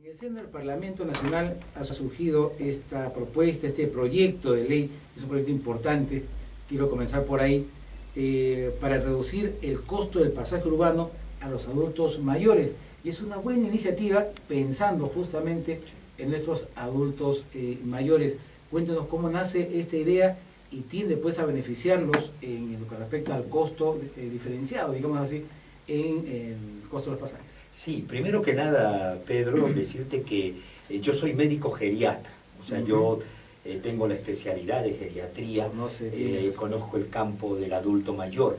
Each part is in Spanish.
En el seno del Parlamento Nacional ha surgido esta propuesta, este proyecto de ley, es un proyecto importante, quiero comenzar por ahí, para reducir el costo del pasaje urbano a los adultos mayores. Y es una buena iniciativa pensando justamente en nuestros adultos mayores. Cuéntenos cómo nace esta idea y tiende pues a beneficiarlos en lo que respecta al costo diferenciado, digamos así, en el costo de los pasajes. Sí, primero que nada, Pedro, decirte que yo soy médico geriatra, o sea, yo tengo la especialidad de geriatría, conozco el campo del adulto mayor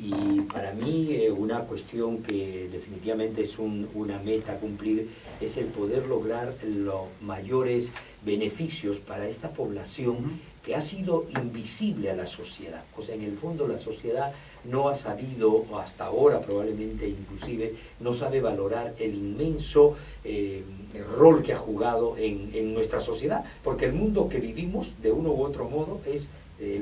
y para mí una cuestión que definitivamente es una meta a cumplir es el poder lograr los mayores beneficios para esta población que ha sido invisible a la sociedad. O sea, en el fondo la sociedad no ha sabido, o hasta ahora probablemente inclusive, no sabe valorar el inmenso rol que ha jugado en nuestra sociedad, porque el mundo que vivimos de uno u otro modo es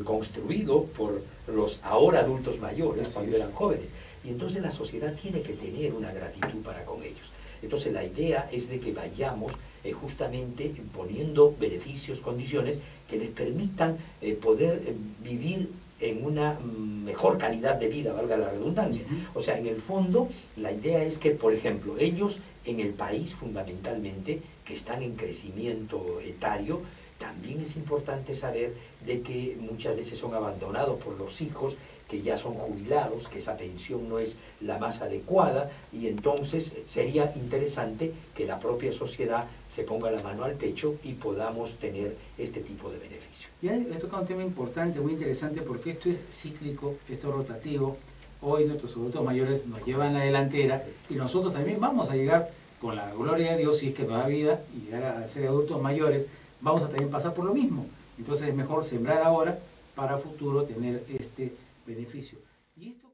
construido por los ahora adultos mayores, cuando eran jóvenes. Y entonces la sociedad tiene que tener una gratitud para con ellos. Entonces la idea es de que vayamos justamente poniendo beneficios, condiciones que les permitan poder vivir en una mejor calidad de vida, valga la redundancia. O sea, en el fondo, la idea es que, por ejemplo, ellos en el país fundamentalmente, que están en crecimiento etario, también es importante saber de que muchas veces son abandonados por los hijos, que ya son jubilados, que esa pensión no es la más adecuada, y entonces sería interesante que la propia sociedad se ponga la mano al pecho y podamos tener este tipo de beneficios. Ya le toca un tema importante, muy interesante, porque esto es cíclico, esto es rotativo. Hoy nuestros adultos mayores nos llevan la delantera y nosotros también vamos a llegar, con la gloria de Dios, si es que nos da vida, y llegar a ser adultos mayores, vamos a también pasar por lo mismo. Entonces es mejor sembrar ahora para futuro tener este beneficio. ¿Y esto?